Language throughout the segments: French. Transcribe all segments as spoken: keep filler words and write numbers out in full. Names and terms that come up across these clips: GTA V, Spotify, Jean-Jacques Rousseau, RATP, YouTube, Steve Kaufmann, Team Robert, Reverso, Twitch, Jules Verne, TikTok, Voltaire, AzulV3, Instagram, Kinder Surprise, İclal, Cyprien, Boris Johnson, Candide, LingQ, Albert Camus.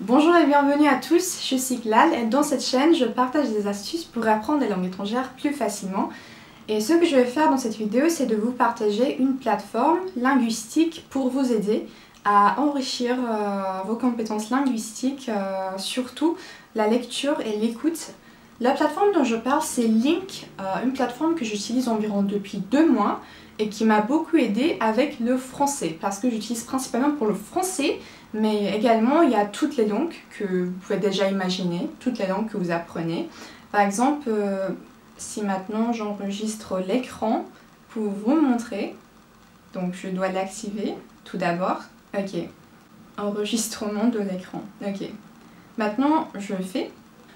Bonjour et bienvenue à tous, je suis İclal et dans cette chaîne je partage des astuces pour apprendre les langues étrangères plus facilement. Et ce que je vais faire dans cette vidéo, c'est de vous partager une plateforme linguistique pour vous aider à enrichir euh, vos compétences linguistiques, euh, surtout la lecture et l'écoute. La plateforme dont je parle, c'est LingQ, euh, une plateforme que j'utilise environ depuis deux mois et qui m'a beaucoup aidée avec le français, parce que j'utilise principalement pour le français, mais également il y a toutes les langues que vous pouvez déjà imaginer, toutes les langues que vous apprenez. Par exemple, euh, si maintenant j'enregistre l'écran pour vous montrer, donc je dois l'activer tout d'abord. Ok, enregistrement de l'écran, ok. Maintenant je fais.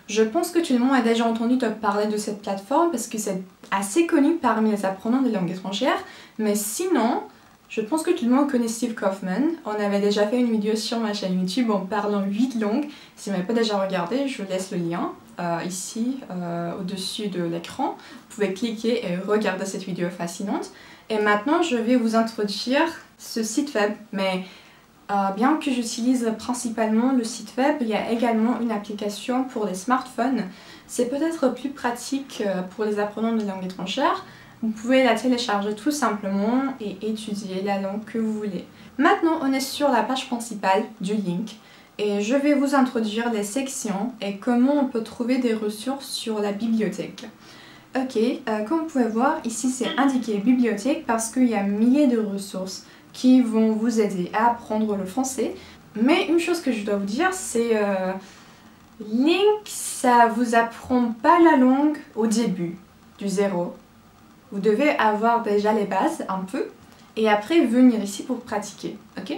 Je pense que tout le monde a déjà entendu te parler de cette plateforme parce que c'est assez connu parmi les apprenants des langues étrangères, mais sinon, je pense que tout le monde connaît Steve Kaufmann. On avait déjà fait une vidéo sur ma chaîne YouTube en parlant huit langues. Si vous n'avez pas déjà regardé, je vous laisse le lien euh, ici euh, au-dessus de l'écran. Vous pouvez cliquer et regarder cette vidéo fascinante. Et maintenant, je vais vous introduire ce site web, mais... Euh, bien que j'utilise principalement le site web, il y a également une application pour les smartphones. C'est peut-être plus pratique pour les apprenants de langues étrangères. Vous pouvez la télécharger tout simplement et étudier la langue que vous voulez. Maintenant, on est sur la page principale du link et je vais vous introduire les sections et comment on peut trouver des ressources sur la bibliothèque. Ok, euh, comme vous pouvez voir, ici c'est indiqué bibliothèque parce qu'il y a milliers de ressources qui vont vous aider à apprendre le français. Mais une chose que je dois vous dire, c'est euh, LingQ, ça vous apprend pas la langue au début, du zéro. Vous devez avoir déjà les bases, un peu, et après venir ici pour pratiquer, ok?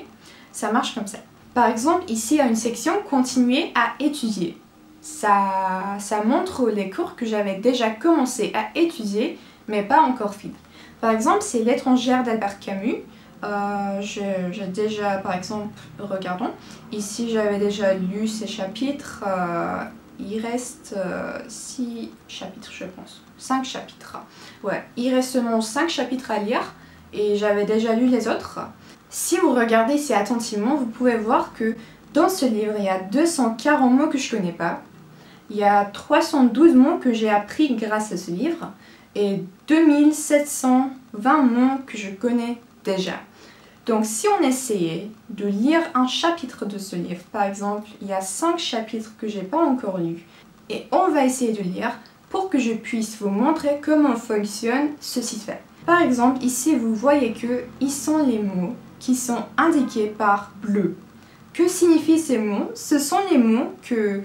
Ça marche comme ça. Par exemple, ici, il y a une section « Continuer à étudier ». Ça, ça montre les cours que j'avais déjà commencé à étudier, mais pas encore fini. Par exemple, c'est « L'étrangère » d'Albert Camus. Euh, j'ai déjà, par exemple, regardons, ici j'avais déjà lu ces chapitres, euh, il reste euh, six chapitres je pense, cinq chapitres, ouais, il reste seulement cinq chapitres à lire et j'avais déjà lu les autres. Si vous regardez ici attentivement, vous pouvez voir que dans ce livre il y a deux cent quarante mots que je connais pas, il y a trois cent douze mots que j'ai appris grâce à ce livre et deux mille sept cent vingt mots que je connais déjà. Donc si on essayait de lire un chapitre de ce livre, par exemple, il y a cinq chapitres que j'ai pas encore lus, et on va essayer de lire pour que je puisse vous montrer comment fonctionne ce site web. Par exemple, ici vous voyez que ils sont les mots qui sont indiqués par bleu. Que signifient ces mots? Ce sont les mots que,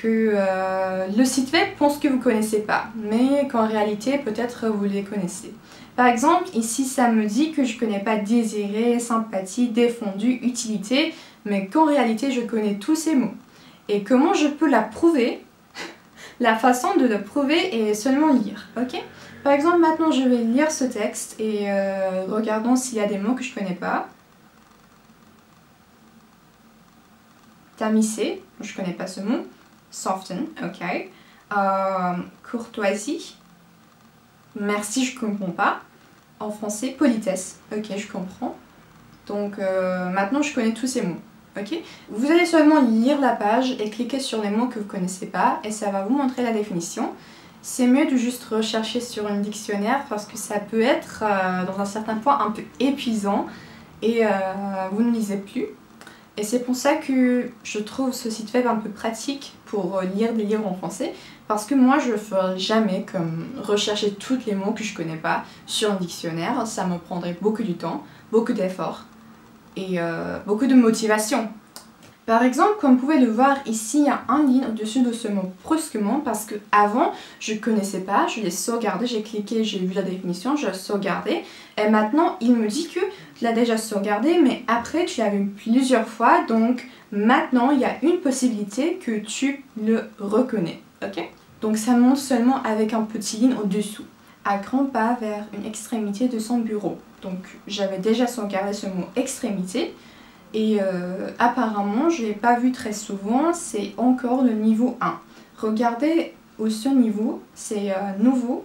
que euh, le site web pense que vous connaissez pas, mais qu'en réalité peut-être vous les connaissez. Par exemple, ici, ça me dit que je connais pas désiré, sympathie, défendu, utilité, mais qu'en réalité, je connais tous ces mots. Et comment je peux la prouver? La façon de le prouver est seulement lire, ok? Par exemple, maintenant, je vais lire ce texte et euh, regardons s'il y a des mots que je connais pas. Tamisser, je connais pas ce mot. Soften, ok. Euh, courtoisie. Merci, je comprends pas. En français, politesse. Ok, je comprends. Donc euh, maintenant, je connais tous ces mots. Ok. Vous allez seulement lire la page et cliquer sur les mots que vous connaissez pas et ça va vous montrer la définition. C'est mieux de juste rechercher sur un dictionnaire parce que ça peut être, euh, dans un certain point, un peu épuisant et euh, vous ne lisez plus. Et c'est pour ça que je trouve ce site web un peu pratique pour lire des livres en français, parce que moi je ne ferai jamais comme rechercher tous les mots que je connais pas sur un dictionnaire, ça me prendrait beaucoup de temps, beaucoup d'efforts et euh, beaucoup de motivation. Par exemple, comme vous pouvez le voir ici, il y a un lien au-dessus de ce mot brusquement parce que avant je ne connaissais pas, je l'ai sauvegardé, j'ai cliqué, j'ai vu la définition, je l'ai sauvegardé et maintenant il me dit que tu l'as déjà sauvegardé mais après tu l'as vu plusieurs fois donc maintenant il y a une possibilité que tu le reconnais, ok? Donc ça monte seulement avec un petit lien au-dessous. À grands pas vers une extrémité de son bureau. Donc j'avais déjà sauvegardé ce mot extrémité. Et euh, apparemment, je ne l'ai pas vu très souvent, c'est encore le niveau un. Regardez au ce niveau, c'est euh, nouveau,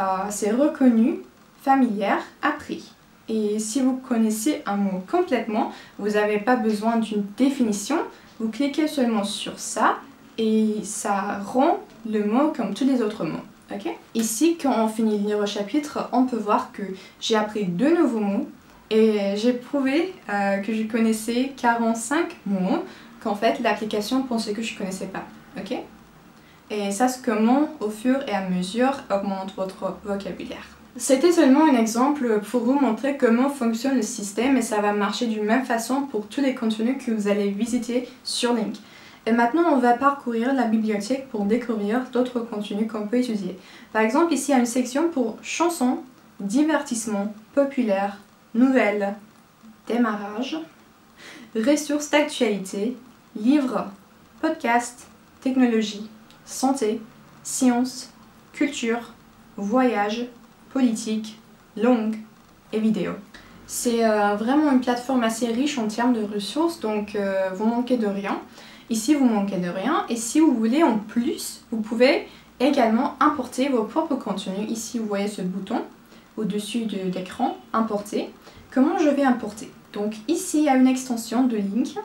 euh, c'est reconnu, familière, appris. Et si vous connaissez un mot complètement, vous n'avez pas besoin d'une définition, Vous cliquez seulement sur ça et ça rend le mot comme tous les autres mots. Okay? Ici, quand on finit de lire le chapitre, on peut voir que j'ai appris deux nouveaux mots et j'ai prouvé euh, que je connaissais quarante-cinq mots qu'en fait l'application pensait que je ne connaissais pas. Okay? Et ça se commente au fur et à mesure, augmente votre vocabulaire. C'était seulement un exemple pour vous montrer comment fonctionne le système et ça va marcher d'une même façon pour tous les contenus que vous allez visiter sur LingQ. Et maintenant, on va parcourir la bibliothèque pour découvrir d'autres contenus qu'on peut étudier. Par exemple, ici, il y a une section pour chansons, divertissement, populaire, nouvelles, démarrage, ressources d'actualité, livres, podcasts, technologie, santé, sciences, culture, voyage, politique, langue et vidéo. C'est euh, vraiment une plateforme assez riche en termes de ressources, donc euh, vous manquez de rien. Ici, vous manquez de rien et si vous voulez en plus, vous pouvez également importer vos propres contenus. Ici, vous voyez ce bouton au-dessus de l'écran, importer. Comment je vais importer? Donc ici, il y a une extension de LingQ.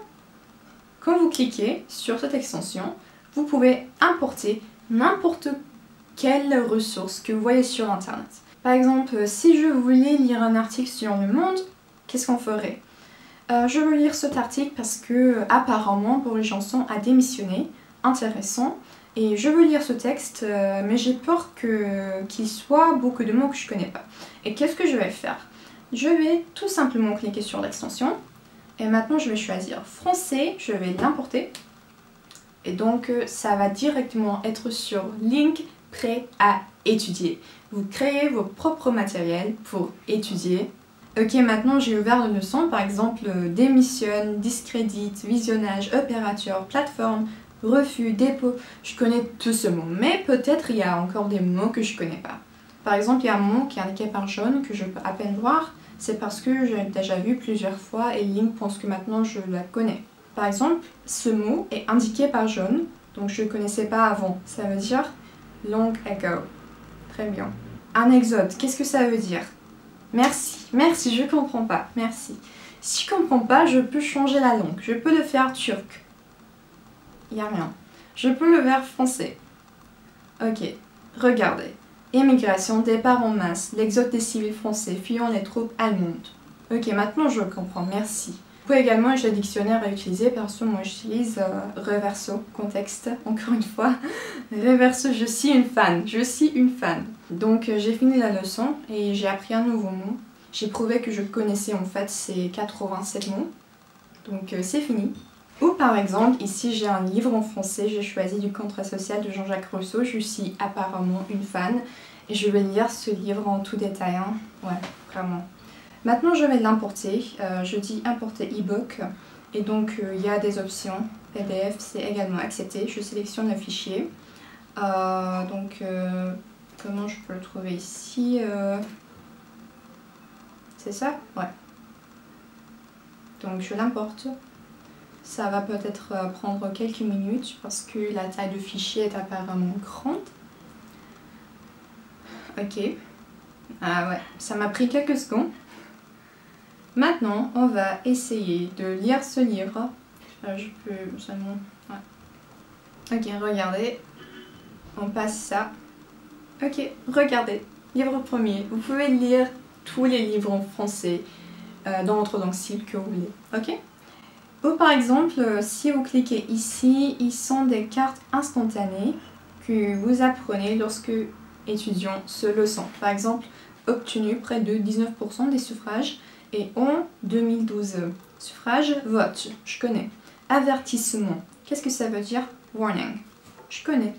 Quand vous cliquez sur cette extension, vous pouvez importer n'importe quelle ressource que vous voyez sur Internet. Par exemple, si je voulais lire un article sur Le Monde, qu'est-ce qu'on ferait? Euh, je veux lire cet article parce que apparemment Boris Johnson a démissionné, intéressant, et je veux lire ce texte, euh, mais j'ai peur que qu'il soit beaucoup de mots que je connais pas. Et qu'est-ce que je vais faire? Je vais tout simplement cliquer sur l'extension, et maintenant je vais choisir français, je vais l'importer, et donc ça va directement être sur LingQ prêt à étudier. Vous créez vos propres matériels pour étudier. Ok, maintenant j'ai ouvert le leçon, par exemple démissionne, discrédite, visionnage, opérateur, plateforme, refus, dépôt. Je connais tout ce mot, mais peut-être il y a encore des mots que je connais pas. Par exemple, il y a un mot qui est indiqué par jaune que je peux à peine voir, c'est parce que je l'ai déjà vu plusieurs fois et LingQ pense que maintenant je la connais. Par exemple, ce mot est indiqué par jaune, donc je ne connaissais pas avant, ça veut dire long ago. Très bien. Anecdote, qu'est-ce que ça veut dire? Merci, merci, je comprends pas, merci. Si je comprends pas, je peux changer la langue. Je peux le faire turc. Il n'y a rien. Je peux le faire français. Ok, regardez. Immigration, départ en masse, l'exode des civils français, fuyant les troupes allemandes. Ok, maintenant je comprends, merci. Vous pouvez également j'ai le dictionnaire à utiliser, perso moi j'utilise euh, reverso, contexte, encore une fois. Reverso, je suis une fan, je suis une fan. Donc euh, j'ai fini la leçon et j'ai appris un nouveau mot. J'ai prouvé que je connaissais en fait ces quatre-vingt-sept mots. Donc euh, c'est fini. Ou par exemple, ici j'ai un livre en français, j'ai choisi du contrat social de Jean-Jacques Rousseau, je suis apparemment une fan. Et je vais lire ce livre en tout détail, hein. Ouais, vraiment. Maintenant, je vais l'importer. Euh, je dis importer e-book. Et donc, il euh, y a des options. P D F, c'est également accepté. Je sélectionne le fichier. Euh, donc, euh, comment je peux le trouver ici euh... C'est ça? Ouais. Donc, je l'importe. Ça va peut-être prendre quelques minutes parce que la taille du fichier est apparemment grande. Ok. Ah ouais, ça m'a pris quelques secondes. Maintenant, on va essayer de lire ce livre. Euh, je peux seulement... Ouais. Ok, regardez. On passe ça. Ok, regardez. Livre premier. Vous pouvez lire tous les livres en français euh, dans votre langue cible que vous voulez. Ok? Ou par exemple, si vous cliquez ici, ils sont des cartes instantanées que vous apprenez lorsque étudiant ce leçon. Par exemple, obtenu près de dix-neuf pour cent des suffrages. Et en deux mille douze, suffrage, vote, je connais. Avertissement, qu'est-ce que ça veut dire? Warning, je connais.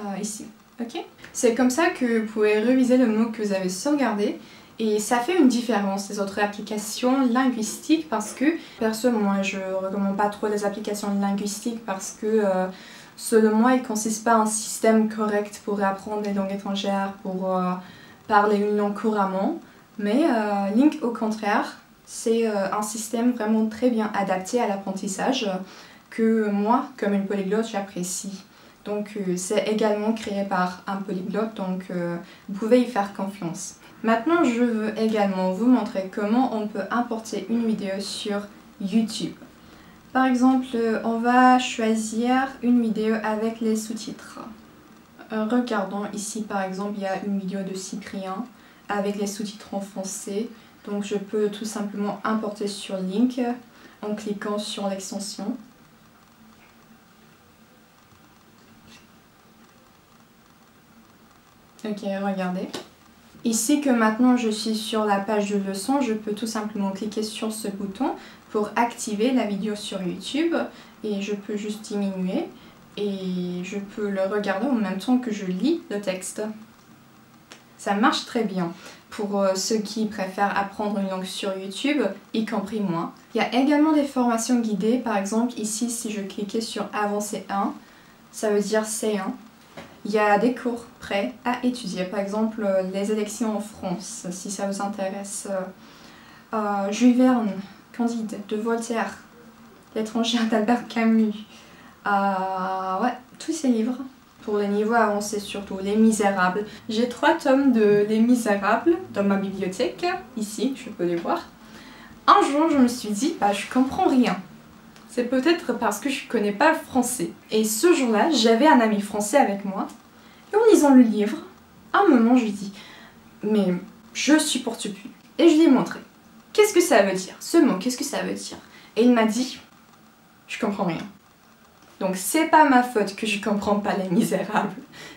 Euh, ici, ok? C'est comme ça que vous pouvez réviser le mot que vous avez sauvegardé. Et ça fait une différence des autres applications linguistiques parce que, perso, moi je recommande pas trop les applications linguistiques parce que, euh, selon moi, il ne consiste pas à un système correct pour apprendre les langues étrangères, pour euh, parler une langue couramment. Mais euh, LingQ, au contraire, c'est euh, un système vraiment très bien adapté à l'apprentissage que moi, comme une polyglotte, j'apprécie. Donc euh, c'est également créé par un polyglotte, donc euh, vous pouvez y faire confiance. Maintenant, je veux également vous montrer comment on peut importer une vidéo sur YouTube. Par exemple, on va choisir une vidéo avec les sous-titres. Regardons ici par exemple, il y a une vidéo de Cyprien avec les sous-titres en français. Donc je peux tout simplement importer sur Link en cliquant sur l'extension. Ok, regardez. Ici que maintenant je suis sur la page de leçon, je peux tout simplement cliquer sur ce bouton pour activer la vidéo sur YouTube et je peux juste diminuer et je peux le regarder en même temps que je lis le texte. Ça marche très bien pour ceux qui préfèrent apprendre une langue sur YouTube, y compris moi. Il y a également des formations guidées, par exemple ici si je cliquais sur Avancée un, ça veut dire C un. Il y a des cours prêts à étudier, par exemple les élections en France, si ça vous intéresse. Euh, Jules Verne, Candide, de Voltaire, L'étranger d'Albert Camus. Euh, ouais, tous ces livres, pour les niveaux avancés surtout, Les Misérables. J'ai trois tomes de Les Misérables dans ma bibliothèque, ici, je peux les voir. Un jour, je me suis dit, bah je comprends rien. C'est peut-être parce que je connais pas le français. Et ce jour-là, j'avais un ami français avec moi. Et en lisant le livre, à un moment, je lui dis « Mais je supporte plus ». Et je lui ai montré « Qu'est-ce que ça veut dire? Ce mot, qu'est-ce que ça veut dire ?» Et il m'a dit « Je comprends rien ». Donc c'est pas ma faute que je comprends pas Les Misérables.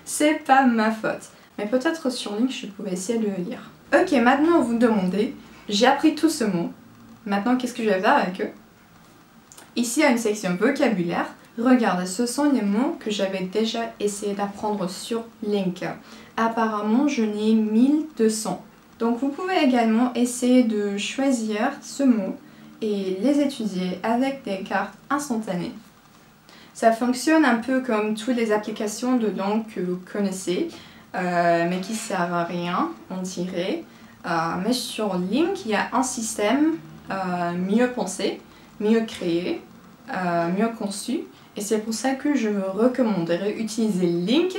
C'est pas ma faute. Mais peut-être sur Link, je pouvais essayer de le lire. Ok, maintenant vous me demandez « J'ai appris tout ce mot. Maintenant, qu'est-ce que je vais faire avec eux ?» Ici, il y a une section vocabulaire. Regardez, ce sont les mots que j'avais déjà essayé d'apprendre sur Link. Apparemment, je n'ai mille deux cents. Donc, vous pouvez également essayer de choisir ce mot et les étudier avec des cartes instantanées. Ça fonctionne un peu comme toutes les applications de langue que vous connaissez, euh, mais qui ne servent à rien, on dirait. Euh, mais sur Link, il y a un système euh, mieux pensé, mieux créé, euh, mieux conçu, et c'est pour ça que je vous recommanderais d'utiliser Link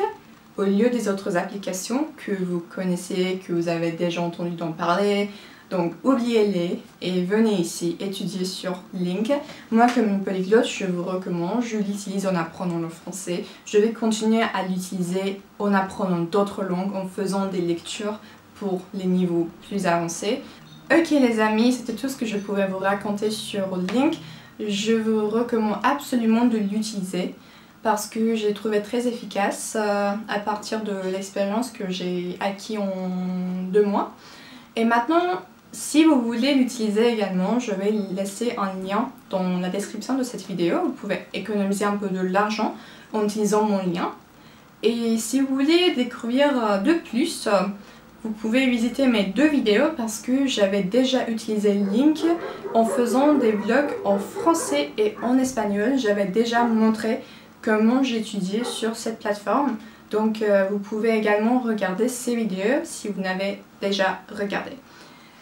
au lieu des autres applications que vous connaissez, que vous avez déjà entendu d'en parler. Donc oubliez-les et venez ici étudier sur Link. Moi comme une polyglotte, je vous recommande, je l'utilise en apprenant le français. Je vais continuer à l'utiliser en apprenant d'autres langues, en faisant des lectures pour les niveaux plus avancés. Ok les amis, c'était tout ce que je pouvais vous raconter sur Link. Je vous recommande absolument de l'utiliser parce que j'ai trouvé très efficace à partir de l'expérience que j'ai acquis en deux mois. Et maintenant, si vous voulez l'utiliser également, je vais laisser un lien dans la description de cette vidéo. Vous pouvez économiser un peu de l'argent en utilisant mon lien. Et si vous voulez découvrir de plus, vous pouvez visiter mes deux vidéos parce que j'avais déjà utilisé Link en faisant des vlogs en français et en espagnol. J'avais déjà montré comment j'étudiais sur cette plateforme. Donc euh, vous pouvez également regarder ces vidéos si vous n'avez déjà regardé.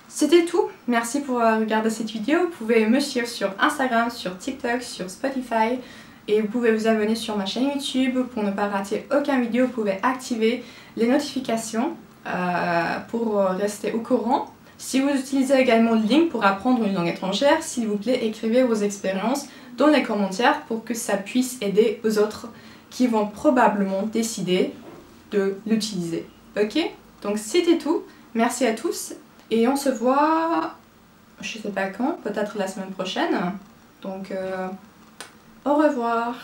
C'était tout. Merci pour regarder cette vidéo. Vous pouvez me suivre sur Instagram, sur TikTok, sur Spotify. Et vous pouvez vous abonner sur ma chaîne YouTube pour ne pas rater aucune vidéo. Vous pouvez activer les notifications. Euh, pour rester au courant. Si vous utilisez également Link pour apprendre une langue étrangère, s'il vous plaît écrivez vos expériences dans les commentaires pour que ça puisse aider aux autres qui vont probablement décider de l'utiliser. Ok? Donc c'était tout, merci à tous et on se voit je sais pas quand, peut-être la semaine prochaine. Donc euh, au revoir.